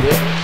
Yeah.